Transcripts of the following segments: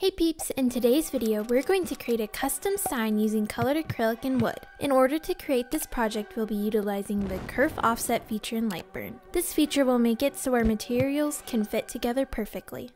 Hey peeps, in today's video we're going to create a custom sign using colored acrylic and wood. In order to create this project, we'll be utilizing the Kerf Offset feature in Lightburn. This feature will make it so our materials can fit together perfectly.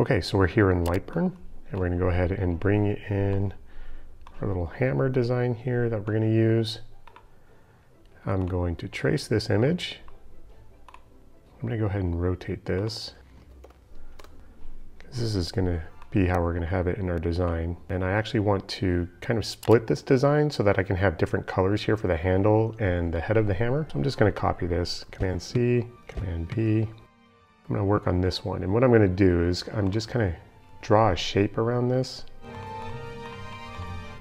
Okay, so we're here in Lightburn and we're going to go ahead and bring in our little hammer design here that we're going to use. I'm going to trace this image. I'm going to go ahead and rotate this, because this is going to be how we're going to have it in our design. And I actually want to kind of split this design so that I can have different colors here for the handle and the head of the hammer. So I'm just going to copy this, Command C, Command V. I'm going to work on this one. And what I'm going to do is I'm just kind of draw a shape around this.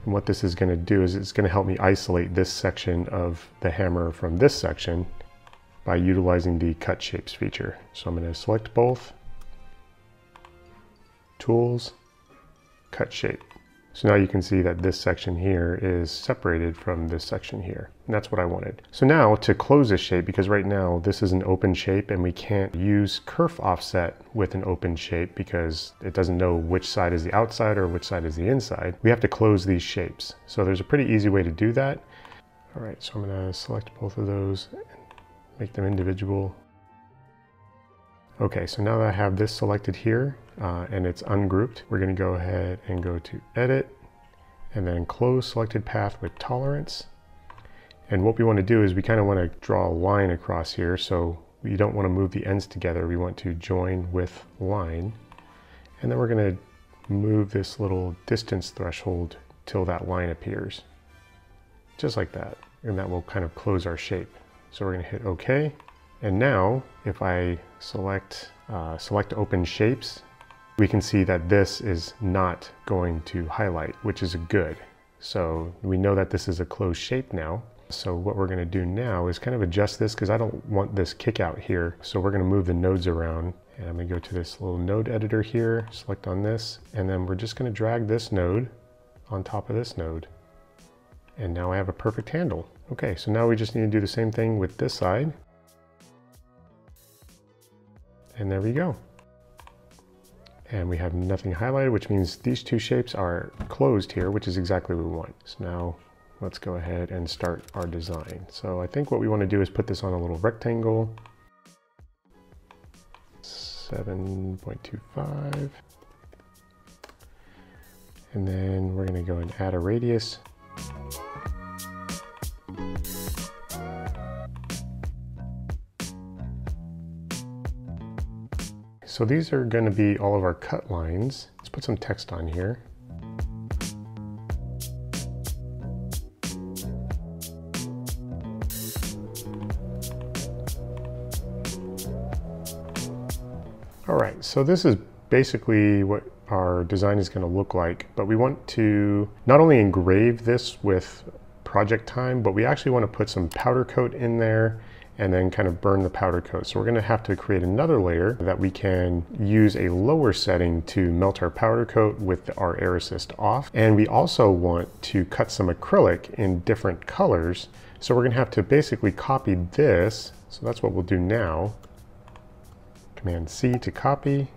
And what this is going to do is it's going to help me isolate this section of the hammer from this section by utilizing the cut shapes feature. So I'm going to select both, tools, cut shape. So now you can see that this section here is separated from this section here. And that's what I wanted. So now to close this shape, because right now this is an open shape and we can't use kerf offset with an open shape because it doesn't know which side is the outside or which side is the inside. We have to close these shapes. So there's a pretty easy way to do that. All right, so I'm gonna select both of those and make them individual. Okay, so now that I have this selected here and it's ungrouped, we're going to go ahead and go to Edit and then Close Selected Path with Tolerance. And what we want to do is we kind of want to draw a line across here, so we don't want to move the ends together. We want to join with line. And then we're going to move this little distance threshold till that line appears. Just like that. And that will kind of close our shape. So we're going to hit OK. And now, if I select open shapes, we can see that this is not going to highlight, which is good. So we know that this is a closed shape now. So what we're gonna do now is kind of adjust this, because I don't want this kick out here. So we're gonna move the nodes around, and I'm gonna go to this little node editor here, select on this, and then we're just gonna drag this node on top of this node. And now I have a perfect handle. Okay, so now we just need to do the same thing with this side. And there we go. And we have nothing highlighted, which means these two shapes are closed here, which is exactly what we want. So now let's go ahead and start our design. So I think what we want to do is put this on a little rectangle. 7.25. And then we're going to go and add a radius. So these are going to be all of our cut lines. Let's put some text on here. All right, so this is basically what our design is going to look like, but we want to not only engrave this with project time, but we actually want to put some powder coat in there and then kind of burn the powder coat. So we're going to have to create another layer that we can use a lower setting to melt our powder coat with our air assist off. And we also want to cut some acrylic in different colors. So we're going to have to basically copy this. So that's what we'll do now. Command C to copy,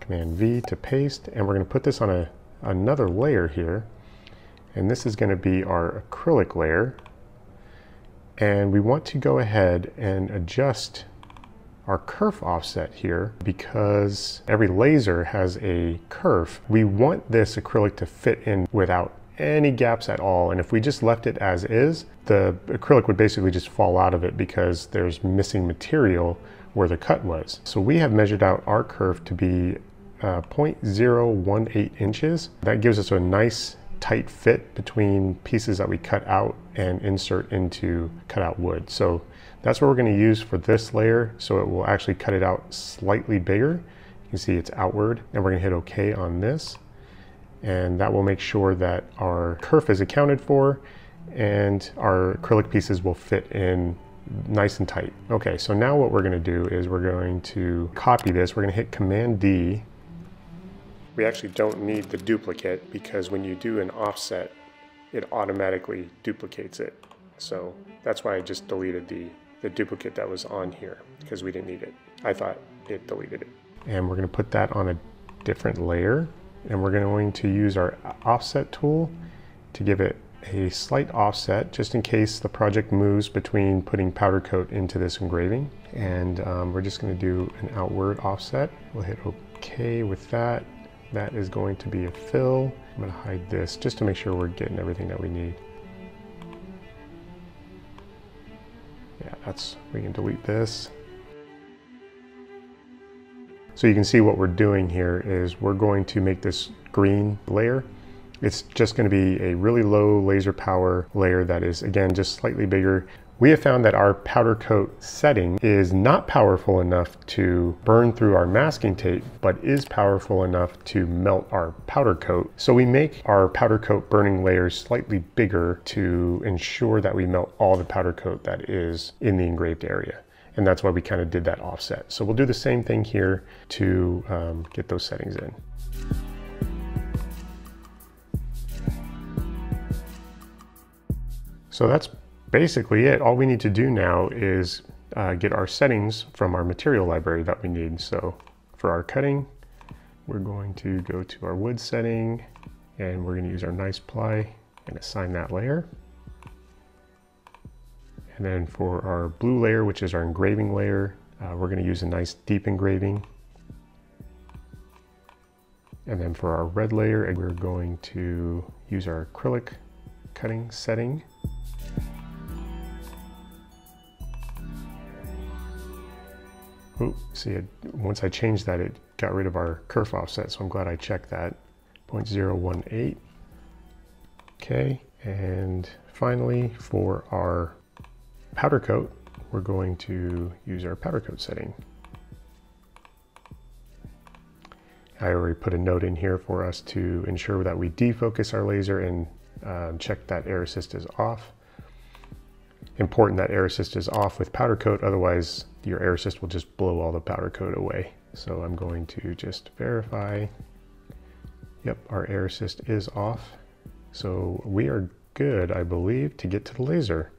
Command V to paste. And we're going to put this on another layer here. And this is going to be our acrylic layer. And we want to go ahead and adjust our kerf offset here, because every laser has a kerf. We want this acrylic to fit in without any gaps at all. And if we just left it as is, the acrylic would basically just fall out of it because there's missing material where the cut was. So we have measured out our kerf to be 0.018 inches. That gives us a nice tight fit between pieces that we cut out and insert into cutout wood. So that's what we're going to use for this layer. So it will actually cut it out slightly bigger. You can see it's outward, and we're going to hit OK on this. And that will make sure that our kerf is accounted for and our acrylic pieces will fit in nice and tight. Okay, so now what we're going to do is we're going to copy this. We're going to hit Command D. We actually don't need the duplicate, because when you do an offset, it automatically duplicates it. So that's why I just deleted the duplicate that was on here, because we didn't need it. I thought it deleted it. And we're gonna put that on a different layer, and we're going to use our offset tool to give it a slight offset, just in case the project moves between putting powder coat into this engraving. And we're just gonna do an outward offset. We'll hit okay with that. That is going to be a fill. I'm gonna hide this just to make sure we're getting everything that we need. Yeah, we can delete this. So you can see what we're doing here is we're going to make this green layer. It's just going to be a really low laser power layer that is, again, just slightly bigger. We have found that our powder coat setting is not powerful enough to burn through our masking tape, but is powerful enough to melt our powder coat. So we make our powder coat burning layers slightly bigger to ensure that we melt all the powder coat that is in the engraved area. And that's why we kind of did that offset. So we'll do the same thing here to get those settings in. So that's basically it. All we need to do now is get our settings from our material library that we need. So for our cutting, we're going to go to our wood setting, and we're going to use our nice ply and assign that layer. And then for our blue layer, which is our engraving layer, we're going to use a nice deep engraving. And then for our red layer, we're going to use our acrylic cutting setting. Ooh, see, once I changed that, it got rid of our kerf offset, so I'm glad I checked that. 0.018. Okay, and finally for our powder coat, we're going to use our powder coat setting. I already put a note in here for us to ensure that we defocus our laser and check that air assist is off. Important that air assist is off with powder coat, otherwise your air assist will just blow all the powder coat away. So I'm going to just verify. Yep, our air assist is off. So we are good, I believe, to get to the laser.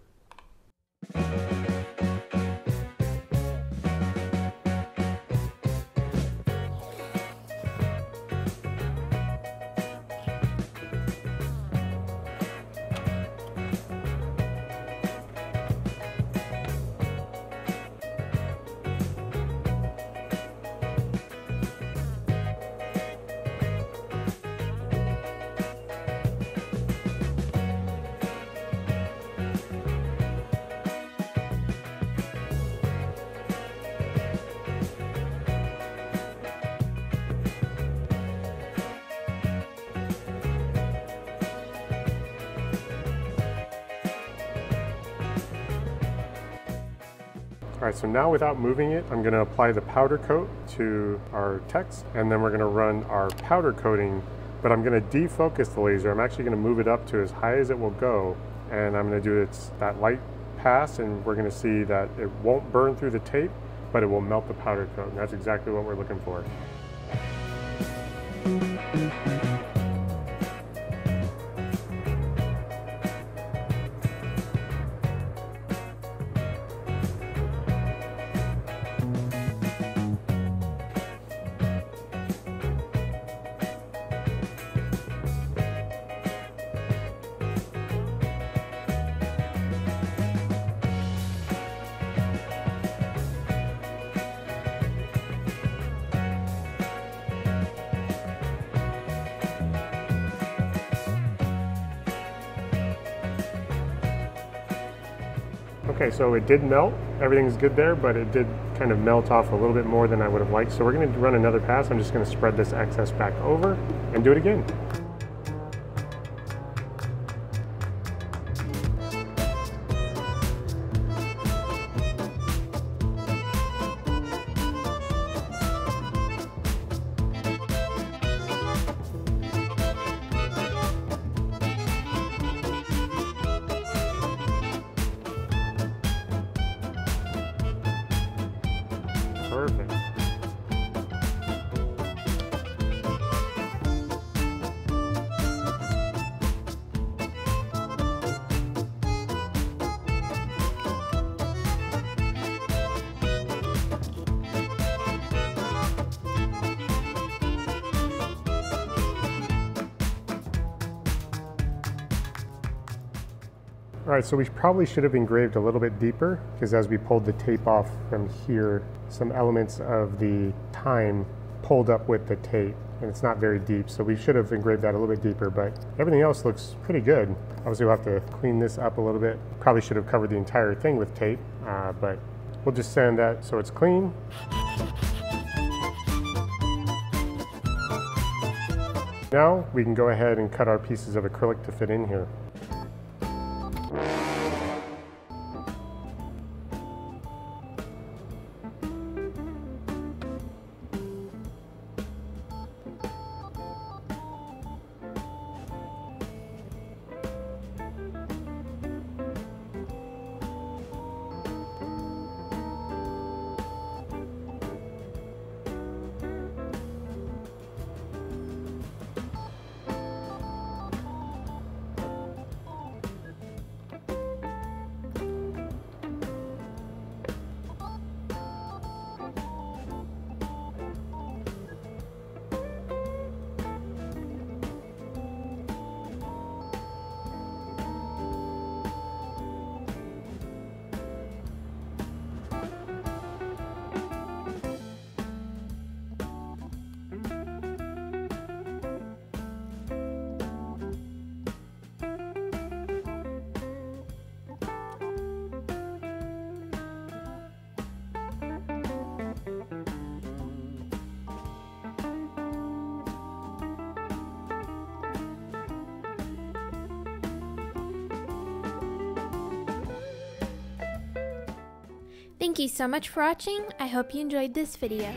All right, so now without moving it, I'm gonna apply the powder coat to our text, and then we're gonna run our powder coating, but I'm gonna defocus the laser. I'm actually gonna move it up to as high as it will go, and I'm gonna do that light pass, and we're gonna see that it won't burn through the tape, but it will melt the powder coat, and that's exactly what we're looking for. Okay, so it did melt. Everything's good there, but it did kind of melt off a little bit more than I would have liked. So we're gonna run another pass. I'm just gonna spread this excess back over and do it again. Perfect. All right, so we probably should have engraved a little bit deeper, because as we pulled the tape off from here, some elements of the time pulled up with the tape, and it's not very deep, so we should have engraved that a little bit deeper, but everything else looks pretty good. Obviously, we'll have to clean this up a little bit. Probably should have covered the entire thing with tape, but we'll just sand that so it's clean. Now we can go ahead and cut our pieces of acrylic to fit in here. Thank you so much for watching. I hope you enjoyed this video.